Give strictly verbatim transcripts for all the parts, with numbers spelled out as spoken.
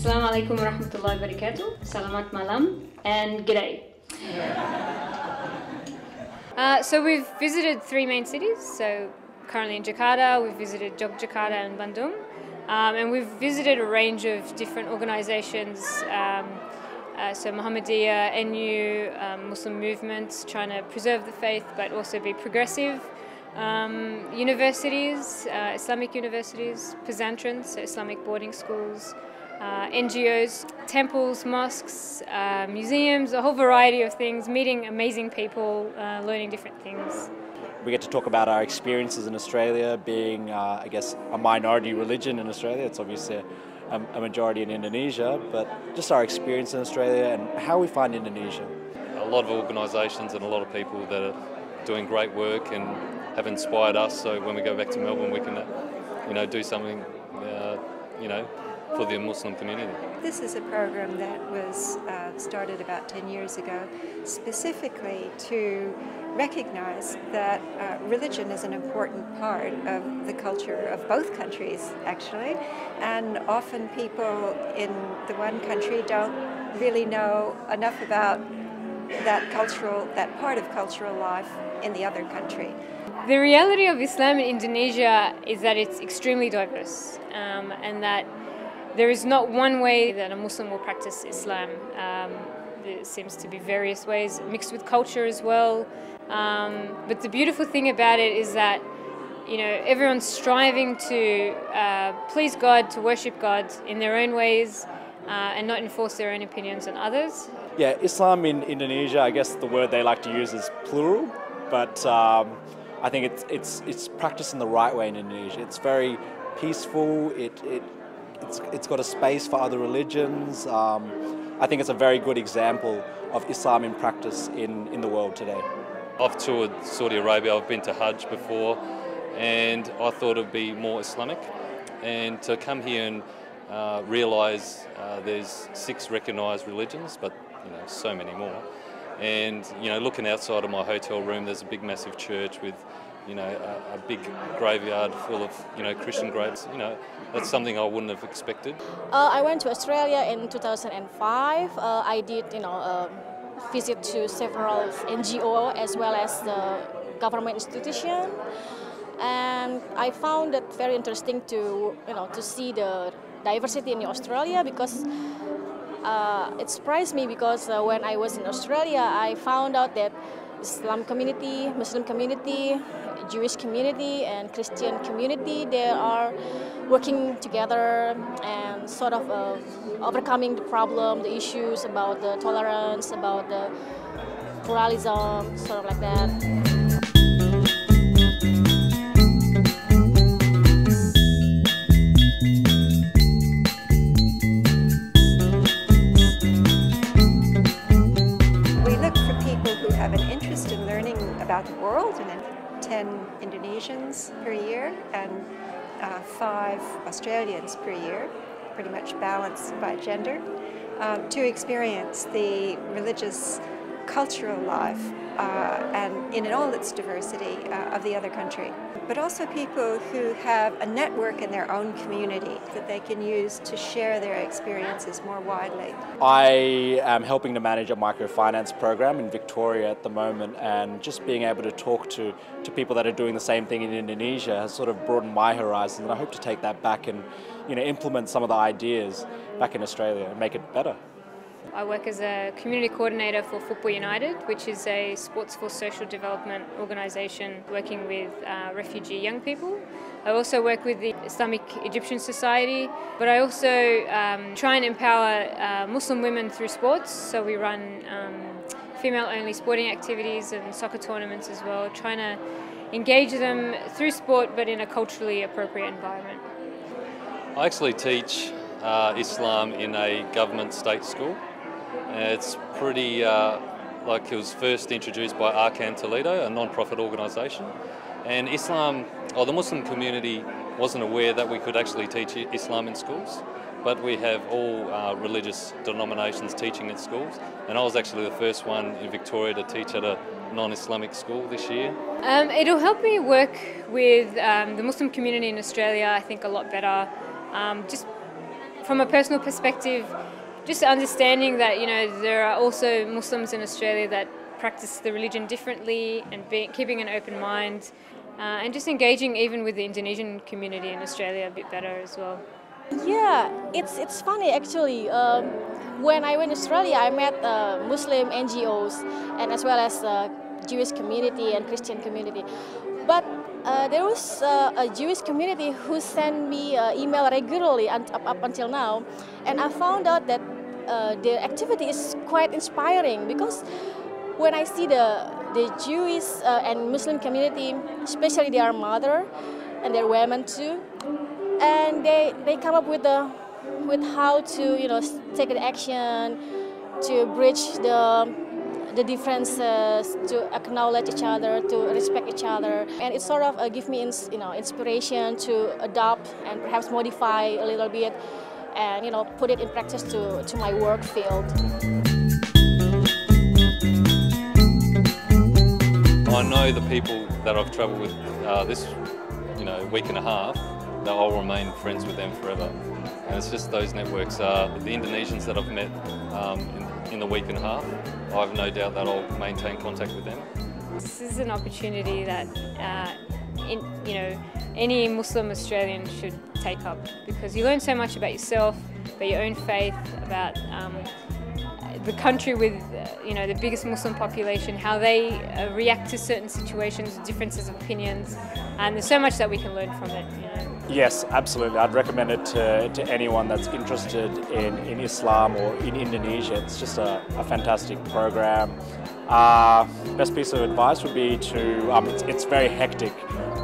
Assalamu alaikum wa rahmatullahi wa barakatuh. Salamat malam and g'day. Uh, so we've visited three main cities. So currently in Jakarta, we've visited Yogyakarta and Bandung. Um, and we've visited a range of different organizations. Um, uh, so Muhammadiyah, N U, um, Muslim movements trying to preserve the faith but also be progressive. Um, universities, uh, Islamic universities, Pizantran, so Islamic boarding schools. Uh, N G Os, temples, mosques, uh, museums, a whole variety of things, meeting amazing people, uh, learning different things. We get to talk about our experiences in Australia, being, uh, I guess, a minority religion in Australia. It's obviously a, a majority in Indonesia, but just our experience in Australia and how we find Indonesia. A lot of organisations and a lot of people that are doing great work and have inspired us, so when we go back to Melbourne we can, uh, you know, do something, uh, you know, for the Muslim community. This is a program that was uh, started about ten years ago specifically to recognize that uh, religion is an important part of the culture of both countries actually, and often people in the one country don't really know enough about that cultural, that part of cultural life in the other country. The reality of Islam in Indonesia is that it's extremely diverse, um, and that there is not one way that a Muslim will practice Islam. Um, there seems to be various ways, mixed with culture as well. Um, but the beautiful thing about it is that, you know, everyone's striving to uh, please God, to worship God in their own ways, uh, and not enforce their own opinions on others. Yeah, Islam in Indonesia, I guess the word they like to use is plural, but um, I think it's, it's, it's practiced in the right way in Indonesia. It's very peaceful. It, it, It's, it's got a space for other religions. Um, I think it's a very good example of Islam in practice in, in the world today. I've toured Saudi Arabia, I've been to Hajj before, and I thought it would be more Islamic. And to come here and uh, realise uh, there's six recognised religions, but you know, so many more. And you know, looking outside of my hotel room, there's a big massive church with you know, a, a big graveyard full of, you know, Christian graves. You know, that's something I wouldn't have expected. Uh, I went to Australia in two thousand five. Uh, I did, you know, a visit to several N G Os as well as the government institution. And I found it very interesting to, you know, to see the diversity in Australia, because uh, it surprised me, because uh, when I was in Australia, I found out that Islam community, Muslim community, Jewish community and Christian community, they are working together and sort of uh, overcoming the problem, the issues about the tolerance, about the pluralism, sort of like that. The world, and then ten Indonesians per year and uh, five Australians per year, pretty much balanced by gender, um, to experience the religious cultural life uh, and in all its diversity uh, of the other country. But also people who have a network in their own community that they can use to share their experiences more widely. I am helping to manage a microfinance program in Victoria at the moment, and just being able to talk to, to people that are doing the same thing in Indonesia has sort of broadened my horizons, and I hope to take that back and you know, implement some of the ideas back in Australia and make it better. I work as a community coordinator for Football United, which is a sports for social development organisation working with uh, refugee young people. I also work with the Islamic Egyptian Society, but I also um, try and empower uh, Muslim women through sports. So we run um, female-only sporting activities and soccer tournaments as well, trying to engage them through sport but in a culturally appropriate environment. I actually teach uh, Islam in a government state school. It's pretty, uh, like it was first introduced by Arcan Toledo, a non-profit organisation. And Islam, or the Muslim community, wasn't aware that we could actually teach Islam in schools. But we have all uh, religious denominations teaching in schools. And I was actually the first one in Victoria to teach at a non-Islamic school this year. Um, it'll help me work with um, the Muslim community in Australia, I think, a lot better. Um, just from a personal perspective, just understanding that, you know, there are also Muslims in Australia that practice the religion differently, and be, keeping an open mind, uh, and just engaging even with the Indonesian community in Australia a bit better as well. Yeah, it's it's funny actually. Um, when I went to Australia, I met uh, Muslim N G Os and as well as uh, Jewish community and Christian community. But uh, there was uh, a Jewish community who sent me uh, email regularly un up, up until now, and I found out that uh, their activity is quite inspiring, because when I see the the Jewish uh, and Muslim community, especially their mother and their women too, and they they come up with the with how to you know take an action to bridge the. the differences, to acknowledge each other, to respect each other, and it sort of uh, give me ins you know inspiration to adopt and perhaps modify a little bit, and you know put it in practice to to my work field. I know the people that I've travelled with uh, this you know week and a half, that I'll remain friends with them forever, and it's just those networks. Uh, the Indonesians that I've met um, in, in the week and a half, I have no doubt that I'll maintain contact with them. This is an opportunity that uh, in, you know, any Muslim Australian should take up, because you learn so much about yourself, about your own faith, about um, the country with uh, you know the biggest Muslim population, how they uh, react to certain situations, differences of opinions, and there's so much that we can learn from it. You know. Yes, absolutely. I'd recommend it to, to anyone that's interested in, in Islam or in Indonesia. It's just a, a fantastic program. Uh, best piece of advice would be to, um, it's, it's very hectic,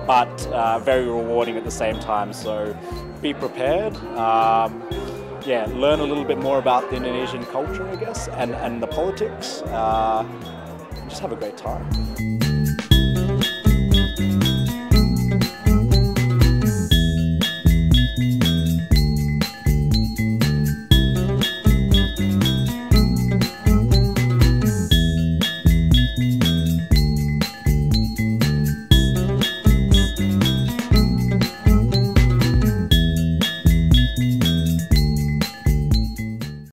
but uh, very rewarding at the same time. So be prepared. Um, yeah, learn a little bit more about the Indonesian culture, I guess, and, and the politics. Uh, just have a great time.